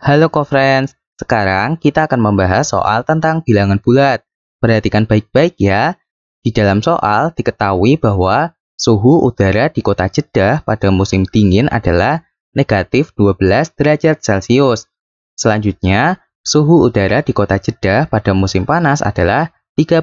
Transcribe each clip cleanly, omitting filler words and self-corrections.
Halo co-friends, sekarang kita akan membahas soal tentang bilangan bulat. Perhatikan baik-baik ya. Di dalam soal diketahui bahwa suhu udara di kota Jeddah pada musim dingin adalah negatif 12 derajat Celcius. Selanjutnya, suhu udara di kota Jeddah pada musim panas adalah 38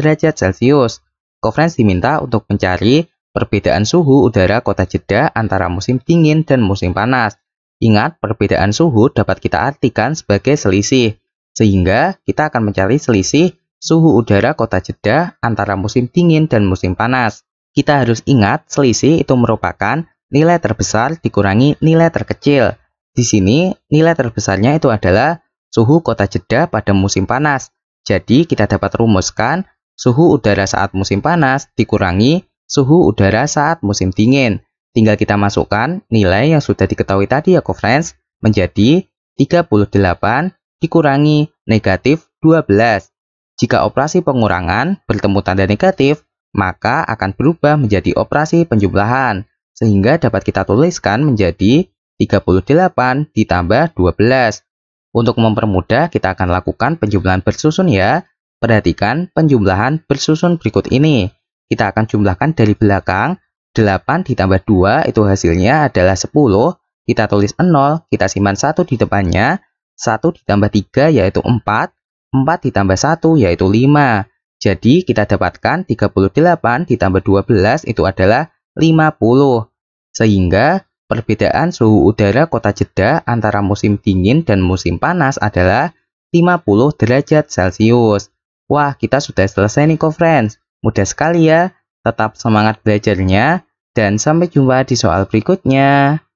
derajat Celcius. Co-friends diminta untuk mencari perbedaan suhu udara kota Jeddah antara musim dingin dan musim panas. Ingat, perbedaan suhu dapat kita artikan sebagai selisih, sehingga kita akan mencari selisih suhu udara kota Jeddah antara musim dingin dan musim panas. Kita harus ingat, selisih itu merupakan nilai terbesar dikurangi nilai terkecil. Di sini, nilai terbesarnya itu adalah suhu kota Jeddah pada musim panas. Jadi, kita dapat rumuskan suhu udara saat musim panas dikurangi suhu udara saat musim dingin. Tinggal kita masukkan nilai yang sudah diketahui tadi ya co-friends, menjadi 38 dikurangi negatif 12. Jika operasi pengurangan bertemu tanda negatif, maka akan berubah menjadi operasi penjumlahan. Sehingga dapat kita tuliskan menjadi 38 ditambah 12. Untuk mempermudah, kita akan lakukan penjumlahan bersusun ya. Perhatikan penjumlahan bersusun berikut ini. Kita akan jumlahkan dari belakang. 8 ditambah 2 itu hasilnya adalah 10, kita tulis 0, kita simpan 1 di depannya, 1 ditambah 3 yaitu 4, 4 ditambah 1 yaitu 5. Jadi kita dapatkan 38 ditambah 12 itu adalah 50. Sehingga perbedaan suhu udara kota Jeddah antara musim dingin dan musim panas adalah 50 derajat Celcius. Wah, kita sudah selesai nih co-friends, mudah sekali ya. Tetap semangat belajarnya, dan sampai jumpa di soal berikutnya.